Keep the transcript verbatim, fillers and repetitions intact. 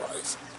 life.